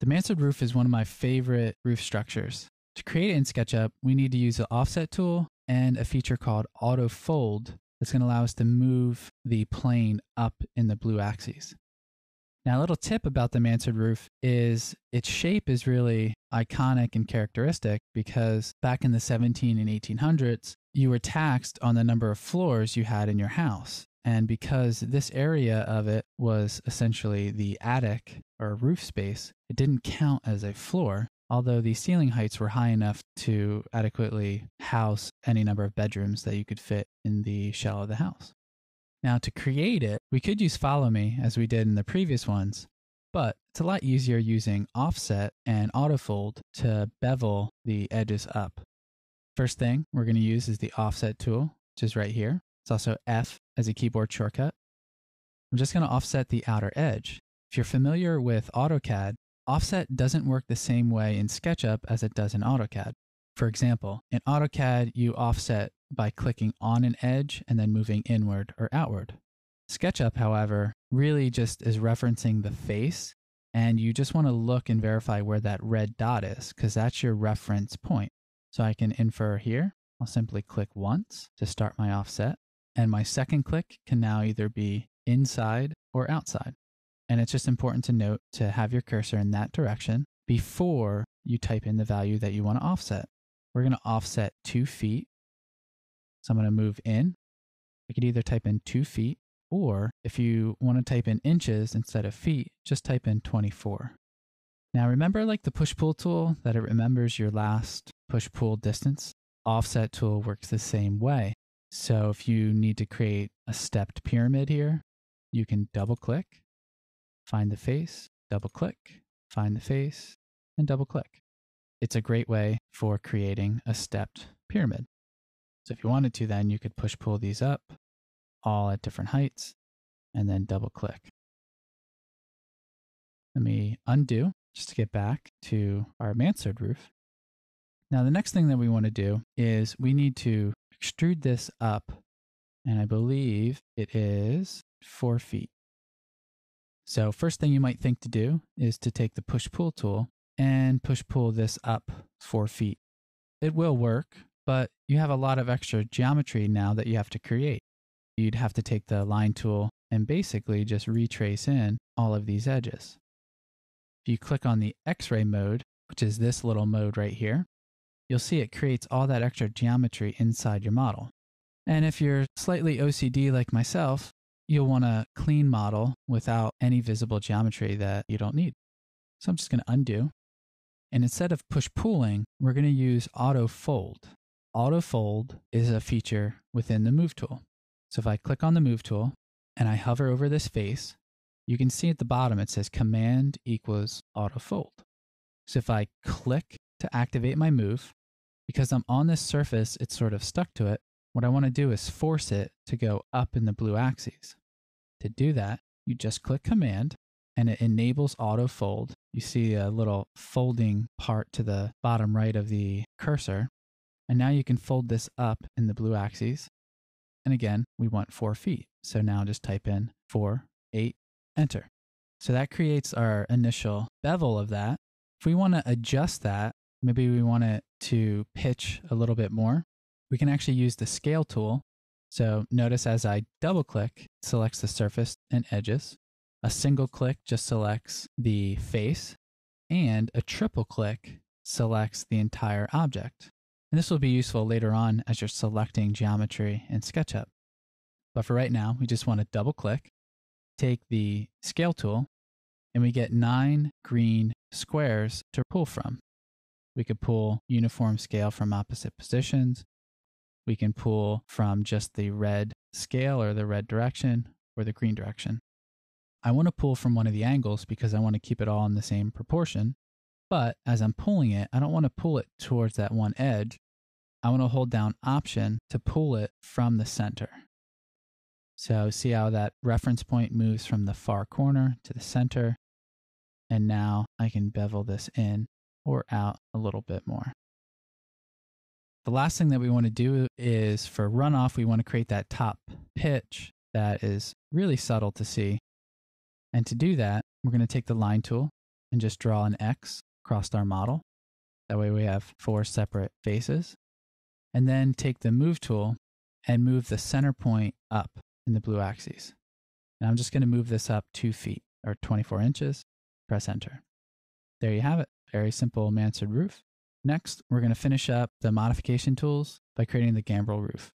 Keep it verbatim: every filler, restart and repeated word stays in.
The Mansard Roof is one of my favorite roof structures. To create it in SketchUp, we need to use the Offset tool and a feature called AutoFold that's going to allow us to move the plane up in the blue axes. Now, a little tip about the Mansard Roof is its shape is really iconic and characteristic because back in the seventeen and eighteen hundreds, you were taxed on the number of floors you had in your house. And because this area of it was essentially the attic or roof space, it didn't count as a floor, although the ceiling heights were high enough to adequately house any number of bedrooms that you could fit in the shell of the house. Now, to create it, we could use Follow Me as we did in the previous ones, but it's a lot easier using Offset and AutoFold to bevel the edges up. First thing we're going to use is the Offset tool, which is right here. It's also F as a keyboard shortcut. I'm just going to offset the outer edge. If you're familiar with AutoCAD, offset doesn't work the same way in SketchUp as it does in AutoCAD. For example, in AutoCAD, you offset by clicking on an edge and then moving inward or outward. SketchUp, however, really just is referencing the face, and you just want to look and verify where that red dot is because that's your reference point. So I can infer here. I'll simply click once to start my offset, and my second click can now either be inside or outside. And it's just important to note to have your cursor in that direction before you type in the value that you want to offset. We're going to offset two feet. So I'm going to move in. I could either type in two feet, or if you want to type in inches instead of feet, just type in twenty-four. Now remember, like the Push-Pull tool, that it remembers your last Push-Pull distance? Offset tool works the same way. So if you need to create a stepped pyramid here, you can double click, find the face, double click, find the face, and double click. It's a great way for creating a stepped pyramid. So if you wanted to, then you could push pull these up all at different heights and then double click. Let me undo just to get back to our Mansard roof. Now, the next thing that we want to do is we need to extrude this up, and I believe it is four feet. So first thing you might think to do is to take the push-pull tool and push-pull this up four feet. It will work, but you have a lot of extra geometry now that you have to create. You'd have to take the line tool and basically just retrace in all of these edges. If you click on the X-ray mode, which is this little mode right here, you'll see it creates all that extra geometry inside your model. And if you're slightly O C D like myself, you'll want a clean model without any visible geometry that you don't need. So I'm just going to undo. And instead of push-pulling, we're going to use AutoFold. AutoFold is a feature within the Move tool. So if I click on the Move tool and I hover over this face, you can see at the bottom it says Command equals AutoFold. So if I click to activate my move, because I'm on this surface, it's sort of stuck to it. What I want to do is force it to go up in the blue axes. To do that, you just click Command and it enables AutoFold. You see a little folding part to the bottom right of the cursor. And now you can fold this up in the blue axes. And again, we want four feet. So now just type in four, eight, enter. So that creates our initial bevel of that. If we want to adjust that, maybe we want it to pitch a little bit more. We can actually use the scale tool. So notice as I double click, it selects the surface and edges. A single click just selects the face, and a triple click selects the entire object. And this will be useful later on as you're selecting geometry in SketchUp. But for right now, we just want to double click, take the scale tool, and we get nine green squares to pull from. We could pull uniform scale from opposite positions. We can pull from just the red scale or the red direction or the green direction. I want to pull from one of the angles because I want to keep it all in the same proportion. But as I'm pulling it, I don't want to pull it towards that one edge. I want to hold down Option to pull it from the center. So see how that reference point moves from the far corner to the center. And now I can bevel this in or out a little bit more. The last thing that we want to do is for runoff, we want to create that top pitch that is really subtle to see. And to do that, we're going to take the line tool and just draw an X across our model. That way we have four separate faces. And then take the move tool and move the center point up in the blue axis. And I'm just going to move this up two feet or twenty-four inches. Press enter. There you have it. Very simple mansard roof. Next, we're going to finish up the modification tools by creating the gambrel roof.